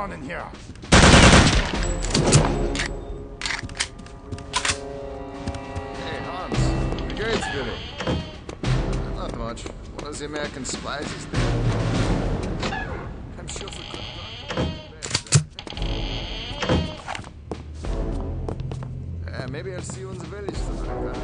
on in here? Hey, Hans, wie geht's dir? Not much. What does the American spices do? I'm sure for good. Maybe I'll see you in the village tonight.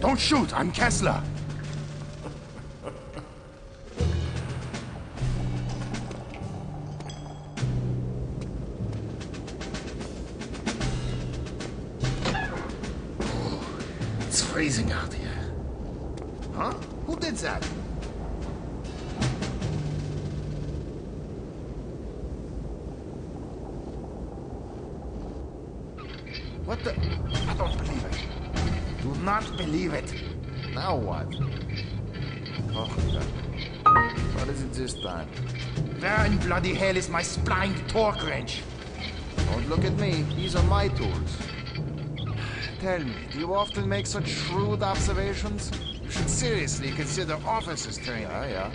Don't shoot! I'm Kessler! Oh, it's freezing out here. Huh? Who did that? What the... I don't believe it. Do not believe it. Now what? Oh, God. What is it this time? Where in bloody hell is my splined torque wrench? Don't look at me. These are my tools. Tell me, do you often make such shrewd observations? You should seriously consider officers training. Yeah.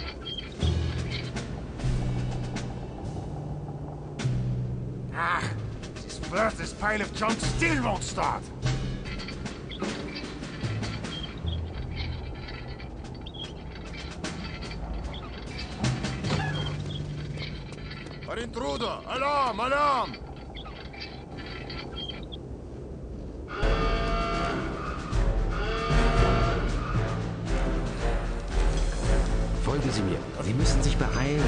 This worthless pile of junk still won't start. An intruder! Alarm! Alarm! Folgen Sie mir. Sie müssen sich beeilen.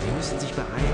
Sie müssen sich beeilen.